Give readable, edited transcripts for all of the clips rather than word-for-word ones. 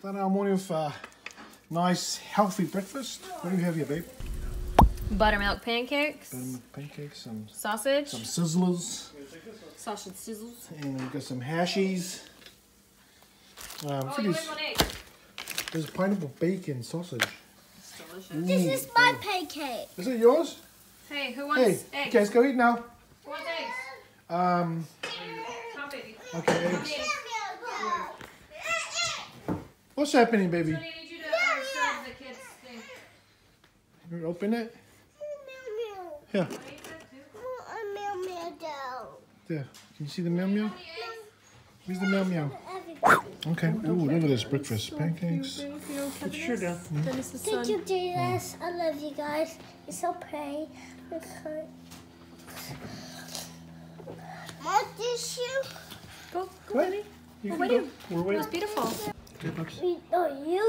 Done our morning with a nice healthy breakfast. What do we have here, babe? Buttermilk pancakes. Buttermilk pancakes, some sausage, some sizzlers. Sausage sizzles. And we've got some hashies. There's pineapple bacon sausage. It's delicious. Ooh, this is my pancake. Is it yours? Hey, who wants eggs? Okay, let's go eat now. Who wants eggs? Okay, eggs. What's happening, baby? So need you to serve the kids thing. Can we open it? Yeah. There. Can you see the meow meow? Where's the meow meow? Okay. Ooh, look at this breakfast. Pancakes. It sure does. Thank you, Jesus. I love you guys. You're so pretty. Want this shoe? Go, buddy. Go, buddy. We're waiting. It was beautiful. Okay, oh, you,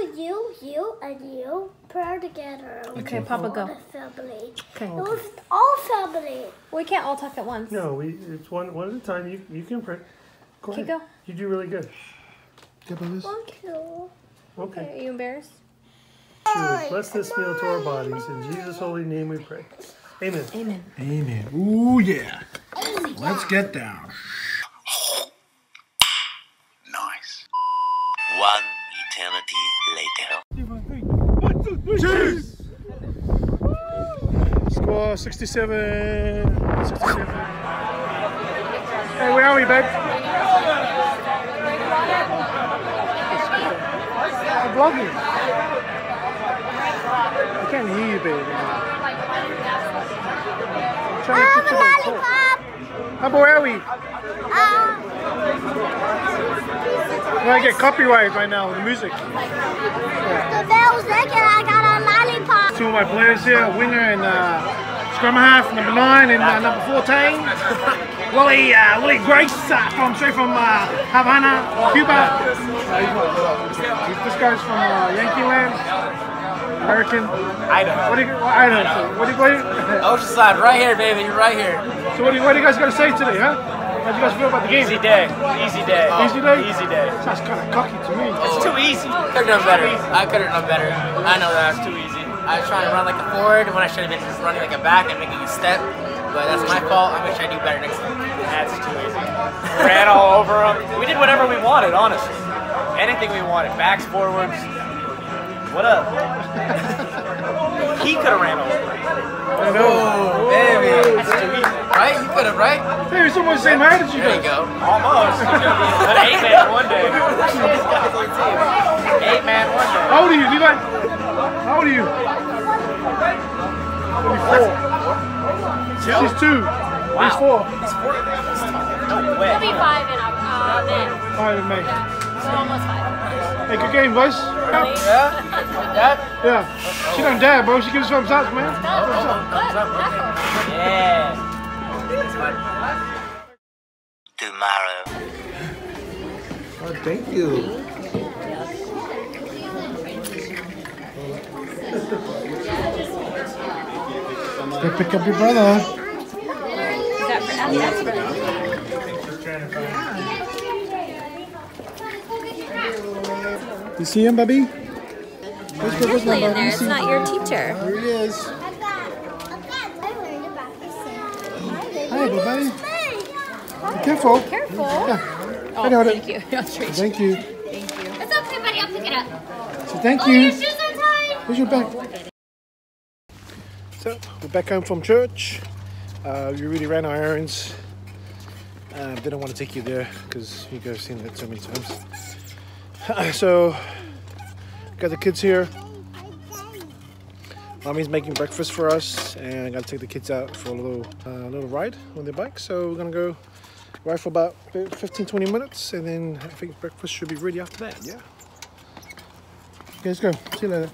and you prayer together. Okay, Papa, go. Family. Okay. It was all family. We can't all talk at once. No, it's one at a time. You can pray. Go ahead. Go. You do really good. Thank you. Okay. Are you embarrassed? Sure. Bless this meal to our bodies. In Jesus' holy name we pray. Amen. Amen. Amen. Ooh, yeah. Amen. Let's get down. Nice. One eternity later. 1, 2, 3. Cheers! Score 67. 67. Hey, where are we, babe? I'm vlogging. I can't hear you, baby. How about are we? I get copyrighted right now with the music. Yeah. I got a lollipop. Two of my players here, Winger and scrum half, number 9 and number 14. Willie Grace straight from Havana, Cuba. This guy's from Yankee Land, American. Idaho. What do you? Oceanside, right here, baby. You're right here. So what do you guys got to say today, huh? How do you guys feel about the game? Easy day. Easy day. Easy day. Easy day. That's kind of cocky to me. It's too easy. Could have done better. I could have done better. I know that was too easy. I was trying to run like a forward when I should have been just running like a back and making a step. But that's my fault. I wish I knew better next time. That's too easy. Ran all over them. We did whatever we wanted, honestly. Anything we wanted. Backs, forwards. What up? He could have ran over them. I know. Oh, baby. That's too easy. Right? You could have, right? Hey, it's almost the same height as you guys. There you go. Almost. But 8-man one day. 8-man one day. How old are you, Levi? How old are you? 24. She's 2. Wow. He's 4. He's 4. He'll be 5 in May. 5 in May. Yeah. So almost 5. Hey, good game, boys. Really? Yeah. Dad? Yeah. She don't dare, bro. She gives thumbs up, man. Thumbs up. Yeah. Tomorrow. Oh, thank you. Go pick up your brother. You see him, Bubby? Where's Bubba in there? It's not your teacher. Here it is. Hi, Bubba. Be careful. Careful. Yeah. Oh, thank you. Thank you. Thank you. It's okay, buddy. I'll pick it up. So thank you. Your shoes are tied. Where's your back? So, we're back home from church. We really ran our errands. They don't want to take you there because you guys have seen that so many times. So, got the kids here. Mommy's making breakfast for us, and I got to take the kids out for a little ride on their bike. So we're gonna go ride for about 15-20 minutes, and then I think breakfast should be ready after that. Yeah. Okay, let's go. See you later.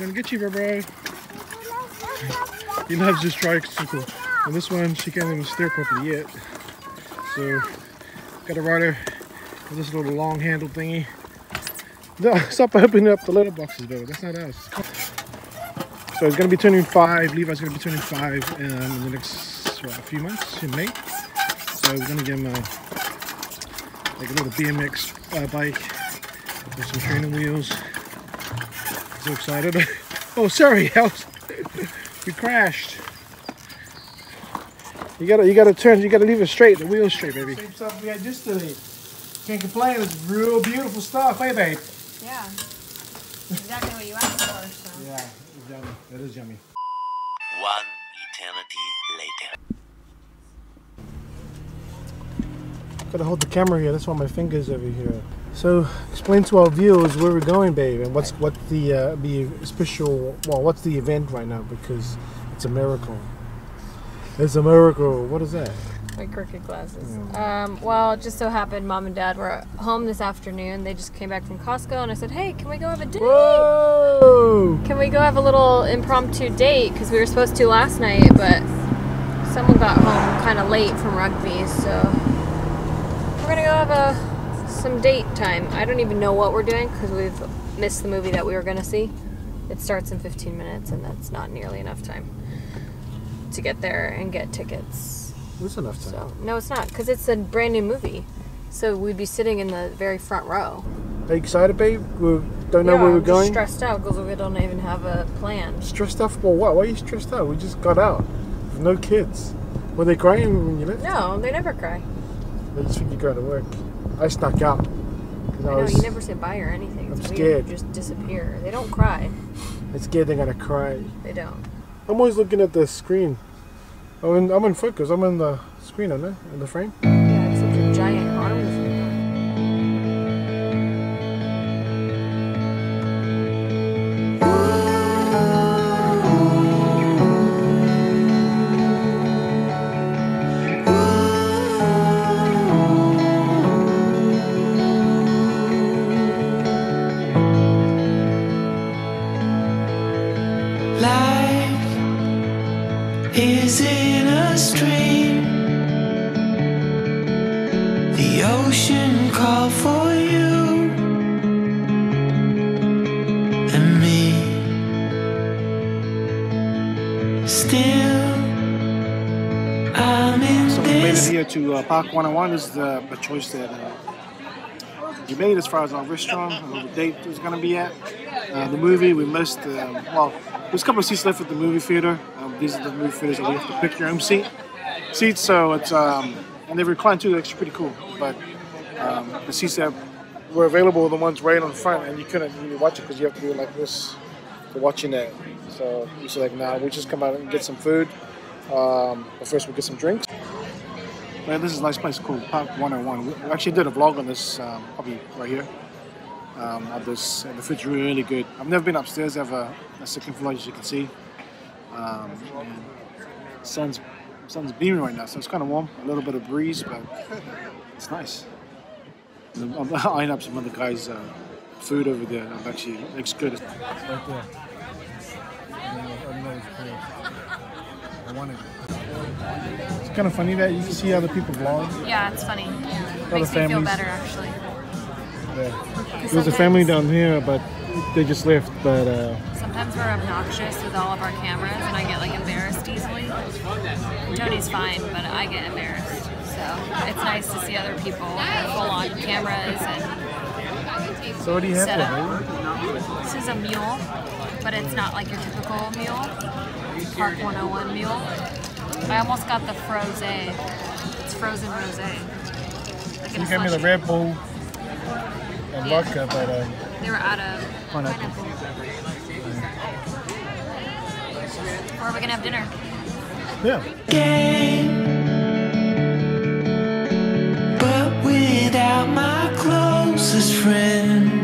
I'm gonna get you, bro. He loves this tricycle. And this one, she can't even steer properly yet. So, gotta ride her This little long-handled thingy. No, stop opening up the little boxes, though. That's not us. So he's going to be turning 5. Levi's going to be turning 5 in the next few months, in May. So we're going to give him like a little BMX bike with some training wheels. So excited. Oh, sorry. We crashed. You gotta turn. You gotta leave it straight. The wheel's straight, baby. Same stuff we had yesterday. Can't complain. It's real beautiful stuff, hey, babe. Yeah. Exactly what you asked for. So. Yeah, it's yummy. That is yummy. One eternity later. Gotta hold the camera here. That's why my finger's over here. So explain to our viewers where we're going, babe, and what's the event right now, because it's a miracle. It's a miracle. What is that? My crooked glasses. Yeah. Well, it just so happened Mom and Dad were home this afternoon. They just came back from Costco, and I said, hey, can we go have a date? Whoa! Can we go have a little impromptu date? Because we were supposed to last night, but someone got home kind of late from rugby, so we're going to go have some date time. I don't even know what we're doing because we've missed the movie that we were going to see. It starts in 15 minutes, and that's not nearly enough time to get there and get tickets. There's enough time. So, no, it's not, because it's a brand new movie. So we'd be sitting in the very front row. Are you excited, babe? We don't know where we're going? I'm stressed out because we don't even have a plan. Stressed out for what? Why are you stressed out? We just got out. There's no kids. Were they crying when you left? No, they never cry. They just think you go to work. I snuck out. I know, you never say bye or anything. I'm scared. You just disappear. They don't cry. I'm scared they're going to cry. They don't. I'm always looking at the screen. I'm in focus. I'm in the screen, aren't I? In the frame. Yeah, except your giant arms. Is in a stream, the ocean called for you and me. Still, I'm in. So we made it here to Park 101. This is the choice that we made as far as our restaurant, where the date was going to be at. The movie we missed. Well, there's a couple of seats left at the movie theater. These are the movie theaters that we have to pick your own seats. So it's and they recline too. They're actually pretty cool. But the seats that were available were the ones right on the front, and you couldn't really watch it because you have to do it like this for watching that. So we said, like, nah, we just come out and get some food. But first we get some drinks. Man, this is a nice place called Park 101. We actually did a vlog on this probably right here. Of this, and the food's really good. I've never been upstairs. I have a second floor, as you can see. And sun's beaming right now, so it's kind of warm. A little bit of breeze, but it's nice. I'm eyeing up some other guys' food over there. It actually looks good. It's right there. I want it. It's kind of funny that you can see other people vlog. Yeah, it's funny. It makes me feel better, actually. There was a family down here, but they just left. But sometimes we're obnoxious with all of our cameras, and I get like embarrassed easily. Tony's fine, but I get embarrassed. So it's nice to see other people full-on cameras and. So what do you have there? This is a mule, but it's not like your typical mule. Park 101 mule. I almost got the frosé. It's frozen rosé. Like you gave me the Red Bull. Yeah. Vodka, but they were out of pineapple. Or are we gonna have dinner? Yeah. Game, but without my closest friend.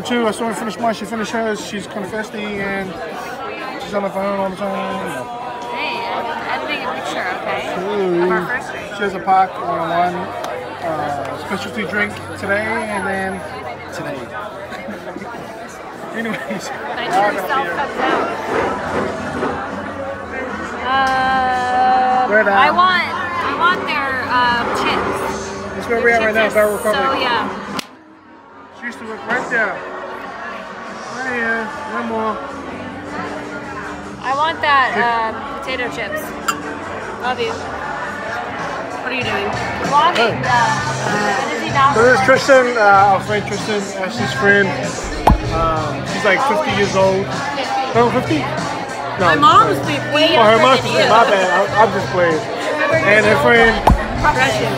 round two, I saw her finish mine, she finished hers. She's kind of thirsty and she's on the phone all the time. Hey, I'm editing a picture, okay? Cool. Of our first drink. She has a pack one-on-one specialty drink today and then today. Anyways. Nitrogen self comes out. I want their chips. That's where we're at right now, Barrel Republic. So yeah. She used to work right there. Right here. One more. I want that potato chips. Love you. What are you doing? Vlogging. So there's Tristan, our friend Tristan, Ashley's friend. She's like 50 years old. No, 50? No. My mom's like way younger. Oh, her mom's like, my bad. I'm just playing. And her friend. Russian.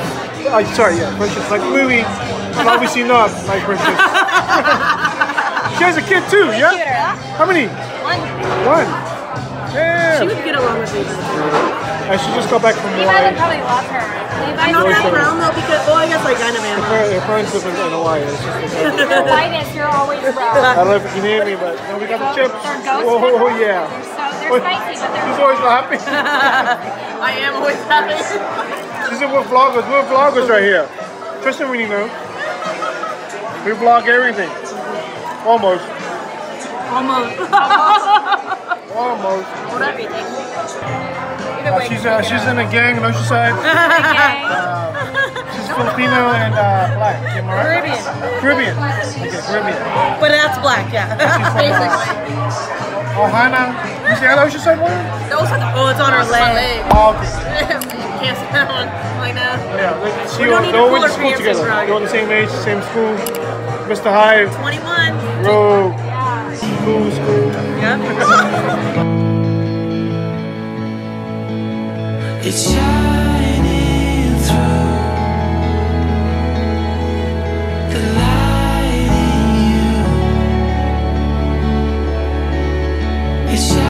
Oh, sorry, yeah. Russian's like really. But obviously not, like Princess. She has a kid too, yeah? Computer, huh? How many? One. Yeah. She would get along with me. I should just go back from Hawaii. Levi would probably love her. I'm not that brown though because, well, I guess like Dynamam. Her parents live in Hawaii. You're whitest, you're always brown. I don't know if you can hear me, but no, we got the chips. Oh, yeah. They're spicy, but they're... She's always happy. I am always happy. She said we're vloggers right here. Tristan, we need to know. We vlog everything. Almost. Almost. Almost. Not everything. She's in a gang on Oceanside. She's Filipino and black. Caribbean. Caribbean. Okay, Caribbean. But that's black, yeah. Basically. Ohana. You see that Oceanside one? Oh, it's on her leg. Oh, okay. Can't sit that one like that. Yeah, she went to school together. They were the same age, same school. Mr. Hyde. 21. Bro. Yeah. School. Yeah. It's